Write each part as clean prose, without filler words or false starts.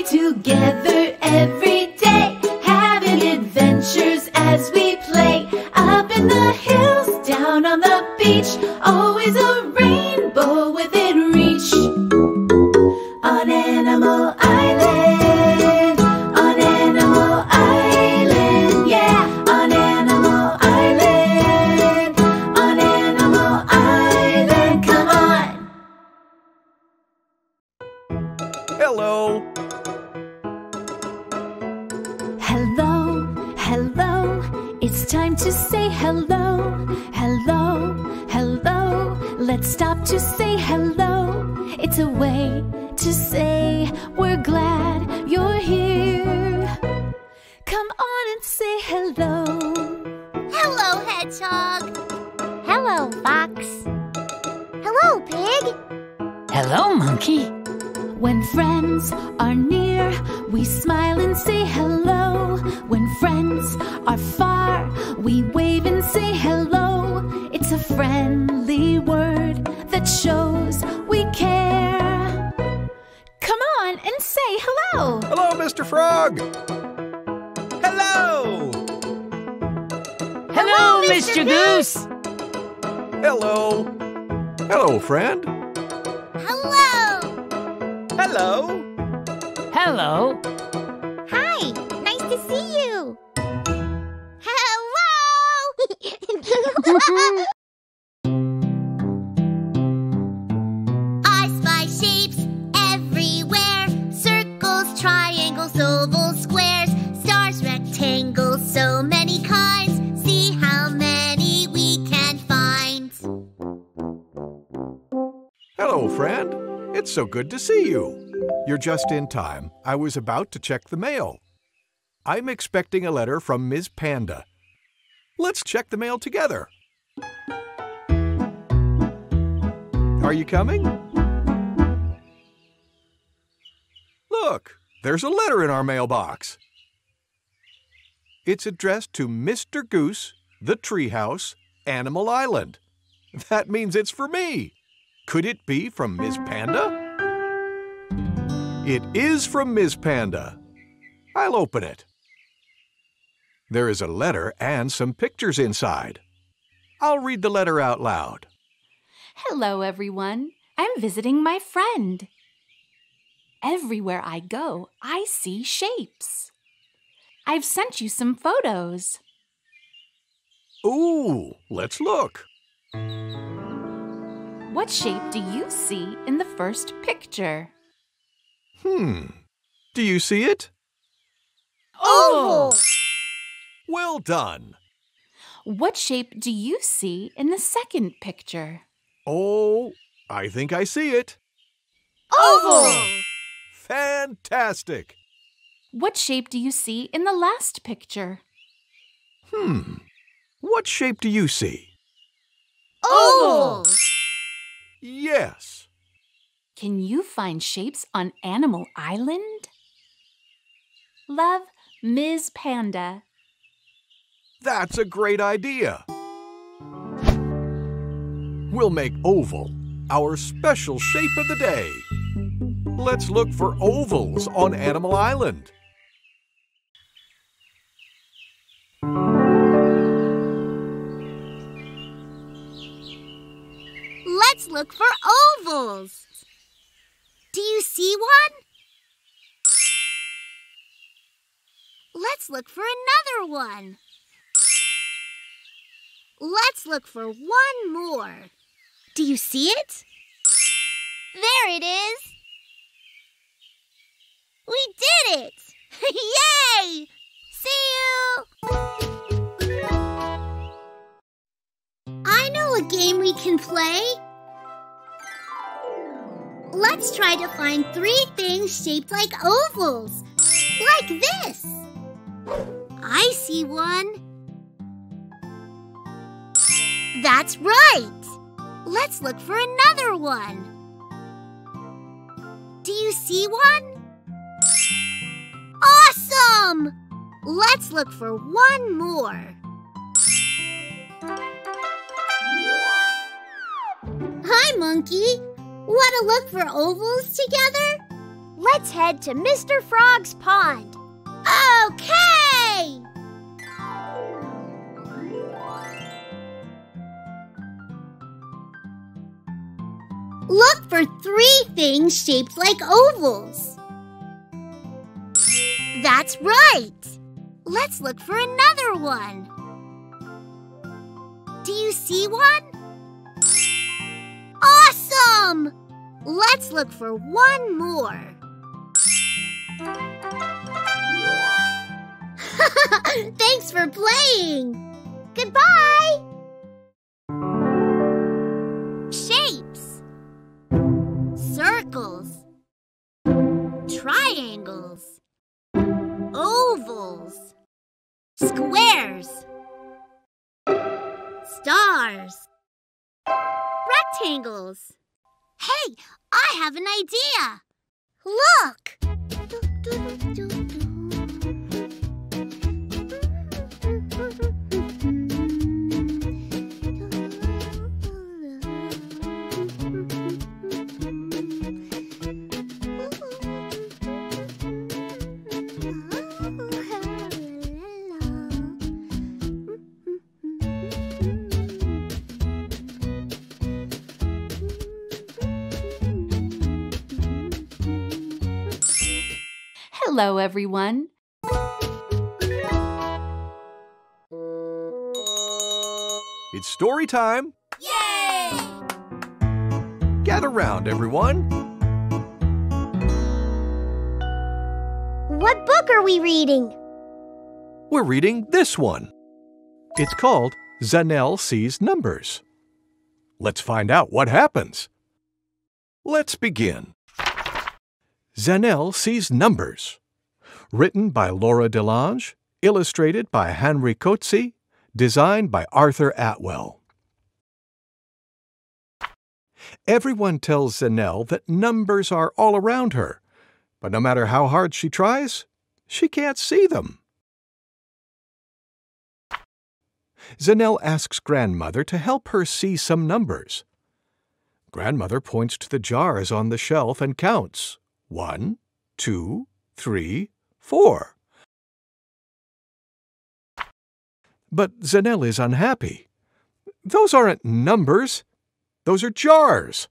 We're together every day, having adventures as we play. Up in the hills, down on the beach, always a rainbow within reach. On Animal Island, on Animal Island, yeah. On Animal Island, on Animal Island, come on. Hello. Hello, hello, it's time to say hello, hello, hello. Let's stop to say hello, it's a way to say we're glad you're here. Come on and say hello. Hello, hedgehog. Hello, fox. Hello, pig. Hello, monkey. When friends are near, we smile and say hello. When friends are far, we wave and say hello. It's a friendly word that shows we care. Come on and say hello. Hello, Mr. Frog. Hello. Hello, Mr. Goose. Hello. Hello, friend. Hello. Hello. Hello. Hi. Nice to see you. Hello. I spy shapes everywhere. Circles, triangles, ovals, squares, stars, rectangles, so many kinds. See how many we can find. Hello, friend. It's so good to see you. You're just in time. I was about to check the mail. I'm expecting a letter from Ms. Panda. Let's check the mail together. Are you coming? Look, there's a letter in our mailbox. It's addressed to Mr. Goose, the Treehouse, Animal Island. That means it's for me. Could it be from Ms. Panda? It is from Ms. Panda. I'll open it. There is a letter and some pictures inside. I'll read the letter out loud. Hello, everyone. I'm visiting my friend. Everywhere I go, I see shapes. I've sent you some photos. Ooh, let's look. What shape do you see in the first picture? Do you see it? Oval! Well done! What shape do you see in the second picture? Oh, I think I see it. Oval! Fantastic! What shape do you see in the last picture? What shape do you see? Oval! Yes. Can you find shapes on Animal Island? Love, Ms. Panda. That's a great idea. We'll make oval our special shape of the day. Let's look for ovals on Animal Island. Let's look for ovals. Do you see one? Let's look for another one. Let's look for one more. Do you see it? There it is. We did it! Yay! See you! I know a game we can play. Let's try to find three things shaped like ovals, like this. I see one. That's right. Let's look for another one. Do you see one? Awesome! Let's look for one more. Hi, monkey. Want to look for ovals together? Let's head to Mr. Frog's pond. Okay! Look for three things shaped like ovals. That's right. Let's look for another one. Do you see one? Awesome! Let's look for one more. Thanks for playing. Goodbye. Shapes. Circles. Triangles. Ovals. Squares. Stars. Rectangles. Hey, I have an idea. Look. Hello, everyone. It's story time. Yay! Gather round, everyone. What book are we reading? We're reading this one. It's called Zanele Sees Numbers. Let's find out what happens. Let's begin. Zanele Sees Numbers. Written by Laura Delange, illustrated by Henry Coetzee, designed by Arthur Atwell. Everyone tells Zanele that numbers are all around her, but no matter how hard she tries, she can't see them. Zanele asks Grandmother to help her see some numbers. Grandmother points to the jars on the shelf and counts. 1, 2, 3, 4. But Zanele is unhappy. Those aren't numbers. Those are jars.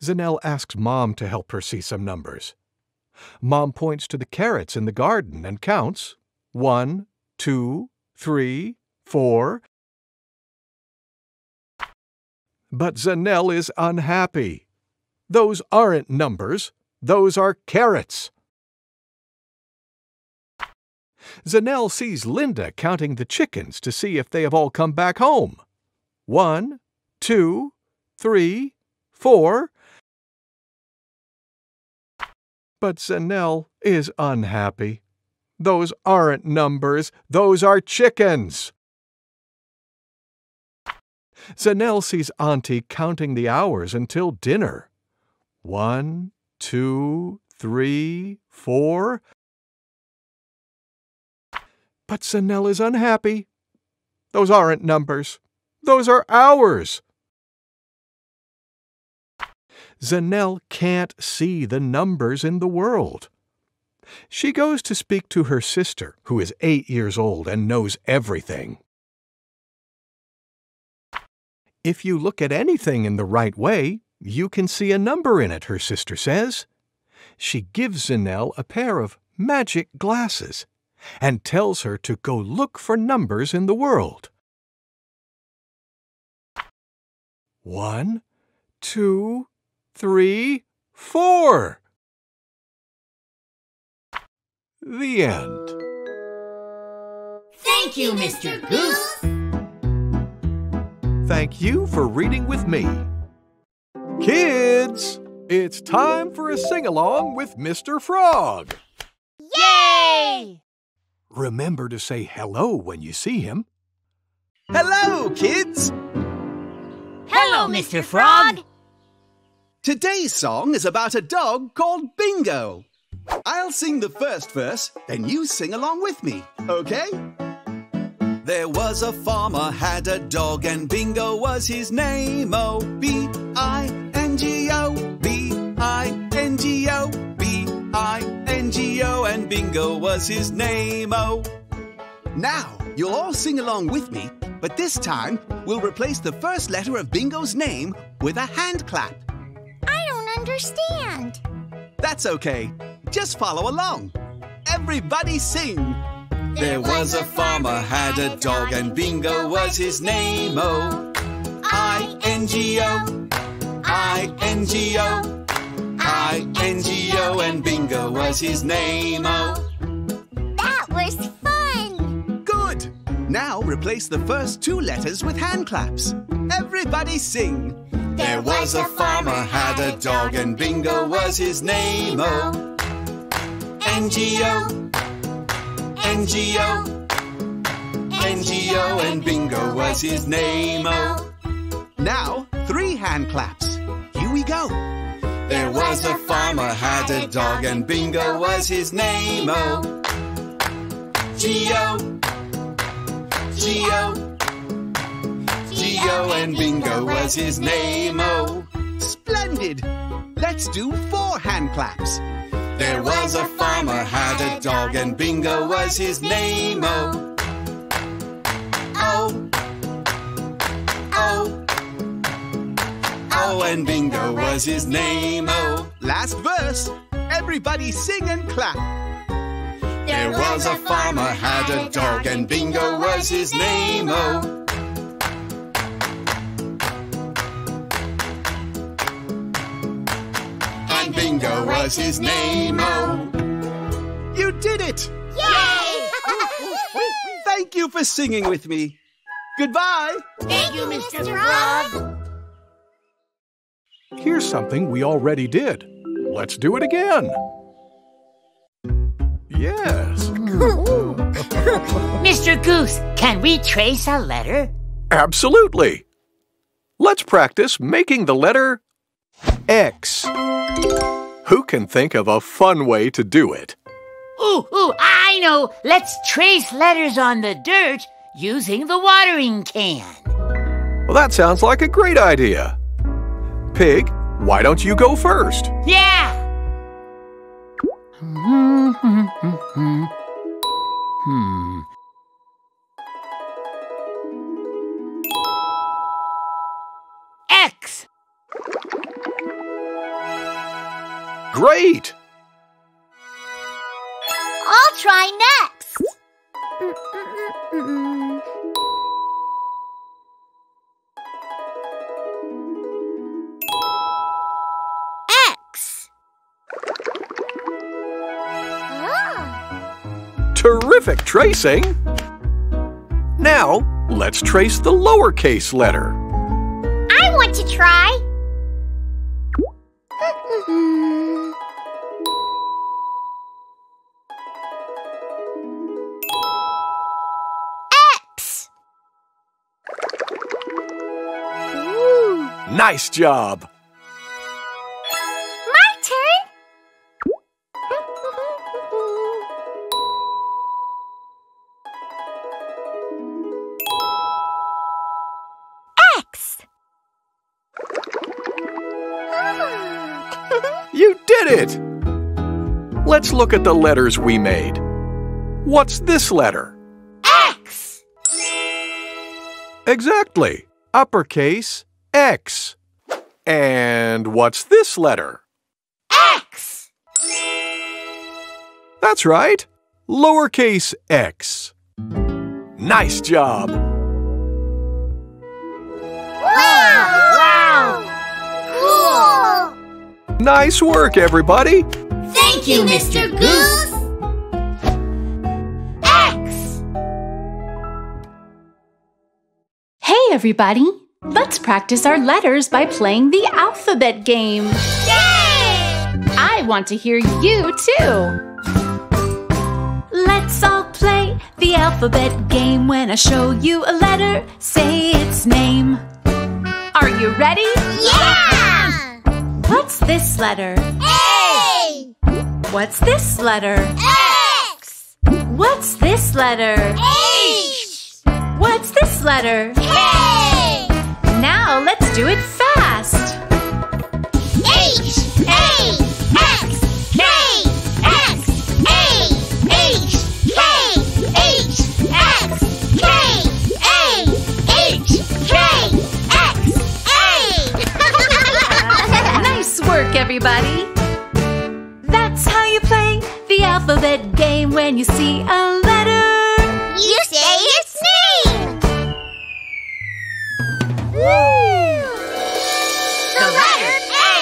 Zanele asks Mom to help her see some numbers. Mom points to the carrots in the garden and counts 1, 2, 3, 4. But Zanele is unhappy. Those aren't numbers. Those are carrots. Zanele sees Linda counting the chickens to see if they have all come back home. 1, 2, 3, 4. But Zanele is unhappy. Those aren't numbers. Those are chickens. Zanele sees Auntie counting the hours until dinner. 1, 2, 3, 4. But Zanele is unhappy. Those aren't numbers. Those are hours. Zanele can't see the numbers in the world. She goes to speak to her sister, who is 8 years old and knows everything. If you look at anything in the right way, you can see a number in it, her sister says. She gives Zanele a pair of magic glasses and tells her to go look for numbers in the world. 1, 2, 3, 4. The end. Thank you, Mr. Goose. Thank you for reading with me. Kids, it's time for a sing-along with Mr. Frog. Yay! Remember to say hello when you see him. Hello, kids! Hello, Mr. Frog! Today's song is about a dog called Bingo. I'll sing the first verse, then you sing along with me, okay? There was a farmer had a dog and Bingo was his name. O-B-I-N-G-O, B-I-N-G-O. B-I-N-G-O, B-I-N-G-O, and Bingo was his name-o. Now, you'll all sing along with me, but this time we'll replace the first letter of Bingo's name with a hand clap. I don't understand. That's okay. Just follow along. Everybody sing. There was a farmer had a dog, and Bingo was his name-o. I-N-G-O, I-N-G-O, I-N-G-O, and Bingo was his name-o. That was fun! Good! Now replace the first two letters with hand claps. Everybody sing. There was a farmer had a dog, and Bingo was his name-o. N-G-O, N-G-O, N-G-O, and Bingo was his name-o. Now, three hand claps. Here we go. There was a farmer had a dog, and Bingo was his name-o. G-O, G-O, G-O, and Bingo was his name-o. Splendid! Let's do four hand claps. There was a farmer had a dog, and Bingo was his name-o. O, O, oh, and Bingo was his name-o. Last verse. Everybody sing and clap. There was a farmer had a dog, and Bingo was his name-o. And Bingo was his name-o. You did it! Yay! Thank you for singing with me. Goodbye. Thank you, Mr. Frog. Here's something we already did. Let's do it again. Yes. Mr. Goose, can we trace a letter? Absolutely. Let's practice making the letter X. Who can think of a fun way to do it? Ooh, I know. Let's trace letters on the dirt using the watering can. Well, that sounds like a great idea. Pig, why don't you go first? Yeah! X! Great! I'll try next! Terrific tracing! Now, let's trace the lowercase letter. I want to try. X. Ooh. Nice job! Let's look at the letters we made. What's this letter? X! Exactly. Uppercase X. And what's this letter? X! That's right. Lowercase X. Nice job! Wow! Cool! Nice work, everybody! Thank you, Mr. Goose! X! Hey, everybody! Let's practice our letters by playing the alphabet game! Yay! I want to hear you, too! Let's all play the alphabet game. When I show you a letter, say its name. Are you ready? Yeah! What's this letter? A! What's this letter? X! What's this letter? H! What's this letter? K! Now let's do it fast! H! A! everybody. That's how you play the alphabet game. When you see a letter, you say its name. Woo! The letter A.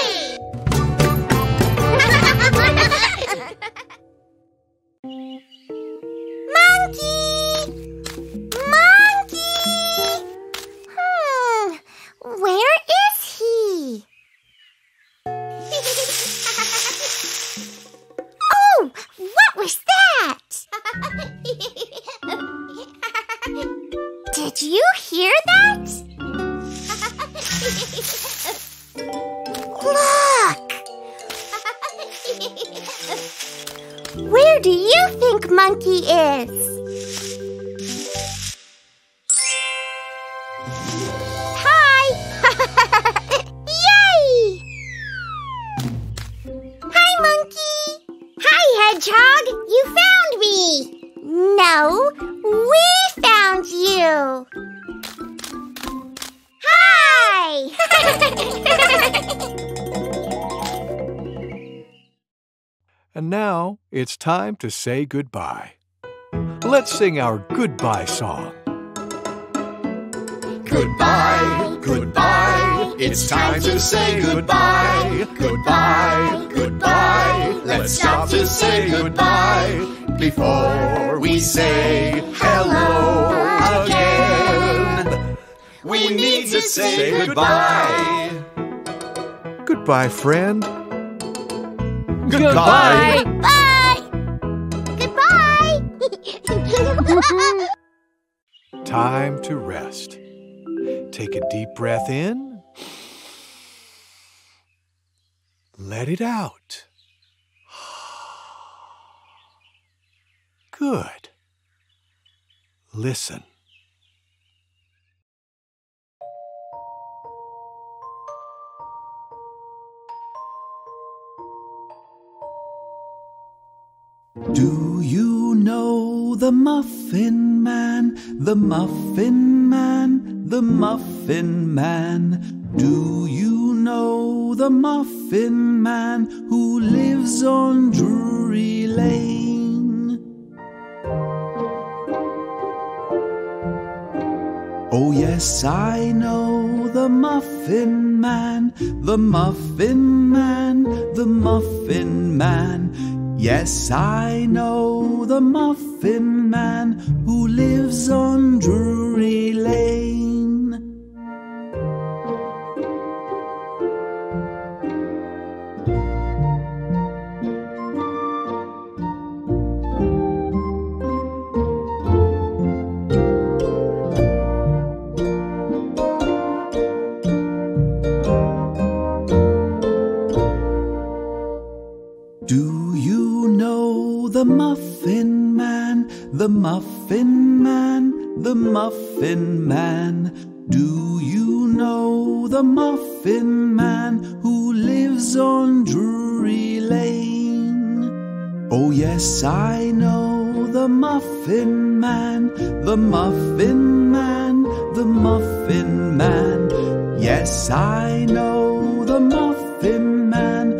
Monkey! Monkey! Where is he? Oh, what was that? Did you hear that? Look! Where do you think Monkey is? Hi! Hedgehog, you found me! No, we found you! Hi! And now, it's time to say goodbye. Let's sing our goodbye song. Goodbye, goodbye, it's time to say goodbye. Goodbye, goodbye, let's stop to say goodbye before we say hello again. We need to say goodbye. Goodbye, friend. Goodbye. Goodbye. Goodbye. Time to rest. Take a deep breath in. Let it out. Good. Listen. Do you know the Muffin Man? The Muffin Man? The Muffin Man. Do you know the Muffin Man who lives on Drury Lane? Oh yes, I know the Muffin Man, the Muffin Man, the Muffin Man. Yes, I know the Muffin Man who lives on Drury Lane. The Muffin Man, the Muffin Man. Do you know the Muffin Man who lives on Drury Lane? Oh yes, I know the Muffin Man, the Muffin Man, the Muffin Man. Yes, I know the Muffin Man